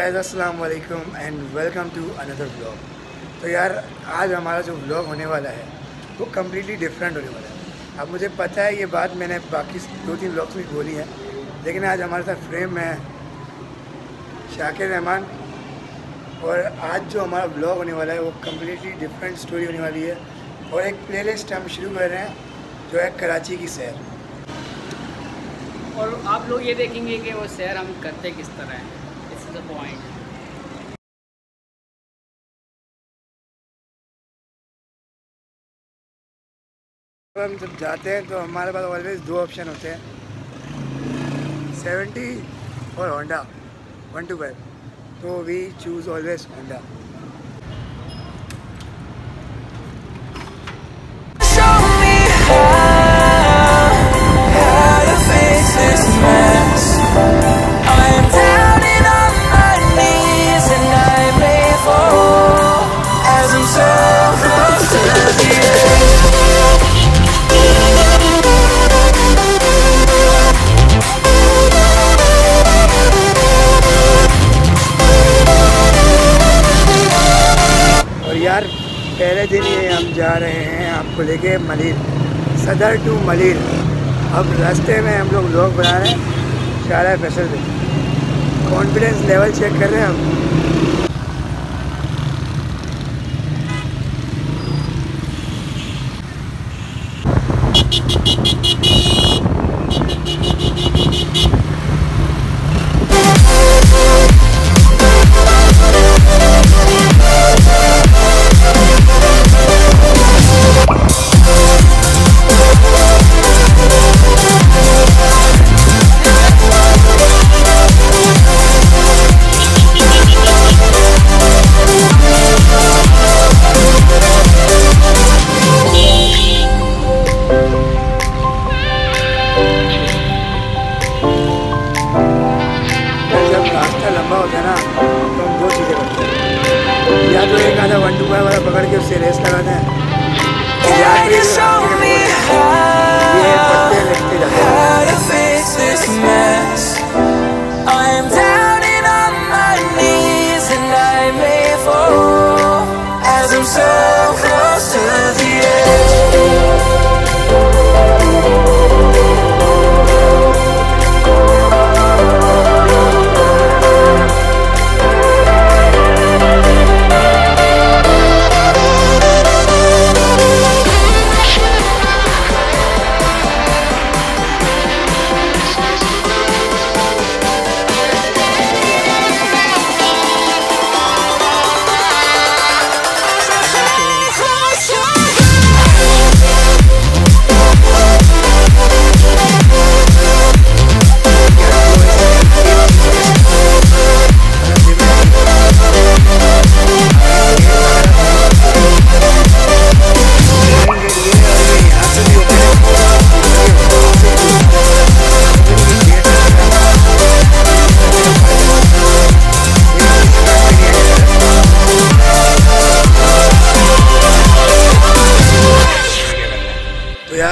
Guys अस्सलाम वालेकुम and welcome to another vlog. तो यार आज हमारा जो व्लॉग होने वाला है वो कम्प्लीटली डिफरेंट होने वाला है। अब मुझे पता है ये बात मैंने बाकी 2-3 व्लॉग्स में बोली है, लेकिन आज हमारे साथ फ्रेम है शाकिल रहमान और आज जो हमारा व्लॉग होने वाला है वो कम्प्लीटली डिफरेंट स्टोरी होने वाली है। और एक प्ले लिस्ट हम शुरू कर रहे हैं जो है कराची की सैर, और आप लोग ये देखेंगे कि वो सैर हम करते किस तरह हैं। This is the point. हम जब जाते हैं तो हमारे पास ऑलवेज 2 ऑप्शन होते हैं, 70 और होंडा 125। तो वी चूज ऑलवेज होंडा। पहले दिन ही हम जा रहे हैं आपको लेके मलीर सदर टू मलीर। अब रास्ते में हम लोग बना रहे हैं शारा फैसल में, कॉन्फिडेंस लेवल चेक कर रहे हैं पकड़ के उससे रेस लगाते हैं। यार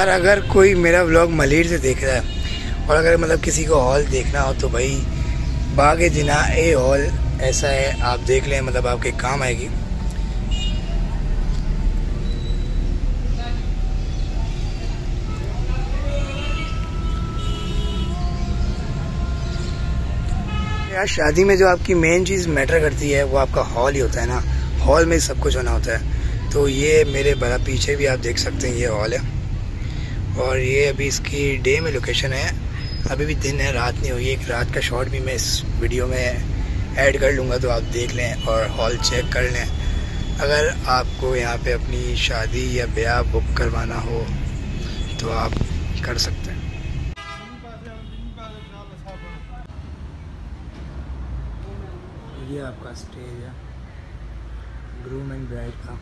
अगर कोई मेरा व्लॉग मलीर से देख रहा है और अगर मतलब किसी को हॉल देखना हो तो भाई बागे जिना ए हॉल ऐसा है, आप देख लें, मतलब आपके काम आएगी। यार शादी में जो आपकी मेन चीज़ मैटर करती है वो आपका हॉल ही होता है ना, हॉल में सब कुछ होना होता है। तो ये मेरे बड़ा पीछे भी आप देख सकते हैं, ये हॉल है और ये अभी इसकी डे में लोकेशन है। अभी भी दिन है, रात नहीं हुई। एक रात का शॉट भी मैं इस वीडियो में ऐड कर लूँगा, तो आप देख लें और हॉल चेक कर लें। अगर आपको यहाँ पे अपनी शादी या ब्याह बुक करवाना हो तो आप कर सकते हैं। ये आपका स्टेज है ग्रूम एंड ब्राइड का।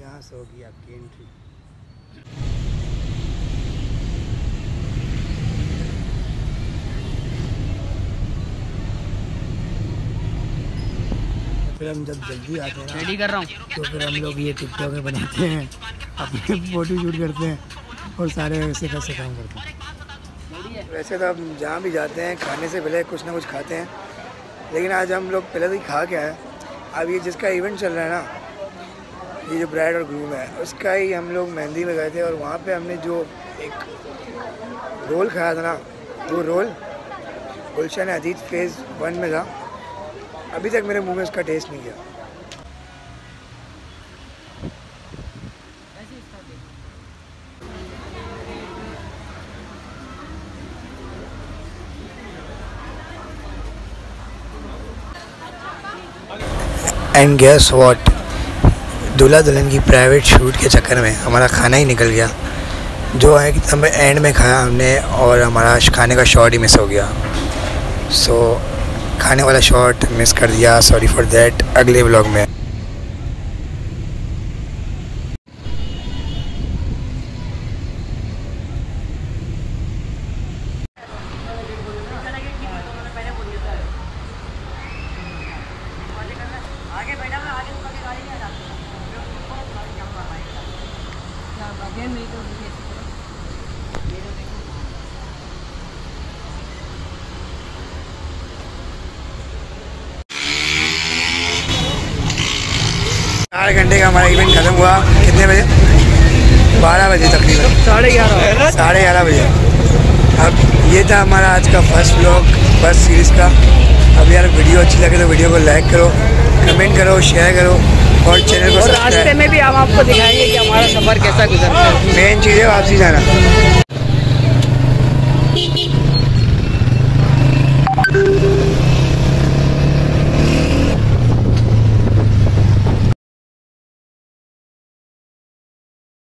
यहाँ से होगी आपकी एंट्री। फिर हम जब जल्दी आते हैं रेडी कर रहा हूँ तो फिर हम लोग ये टिकटॉक बनाते हैं, अपने फोटो शूट करते हैं और सारे वैसे कैसे काम करते हैं। वैसे तो हम जहाँ भी जाते हैं खाने से पहले कुछ ना कुछ खाते हैं, लेकिन आज हम लोग पहले तो ही खा के आए। अब ये जिसका इवेंट चल रहा है ना, ये जो ब्राइड और ग्रूम है, उसका ही हम लोग मेहंदी में गए थे और वहाँ पे हमने जो एक रोल खाया था ना, वो रोल गुलशन अजीत फेज़ 1 में था। अभी तक मेरे मुँह में उसका टेस्ट नहीं गया। एंड गेस व्हाट, दूल्हा दुल्हन की प्राइवेट शूट के चक्कर में हमारा खाना ही निकल गया, जो है कि हमें एंड में खाया हमने और हमारा खाने का शॉट ही मिस हो गया। सो खाने वाला शॉट मिस कर दिया, सॉरी फॉर दैट। अगले व्लॉग में घंटे का हमारा इवेंट खत्म हुआ। कितने बजे? 12 बजे तकरीबन, 11:30 बजे। अब ये था हमारा आज का फर्स्ट व्लॉग फर्स्ट सीरीज़ का। अब यार वीडियो अच्छी लगे तो वीडियो को लाइक करो, कमेंट करो, शेयर करो और चैनल को सब्सक्राइब। रास्ते में भी हम आपको दिखाएंगे कि हमारा सफ़र कैसा गुजरता है। मेन चीज़ है वापसी जाना।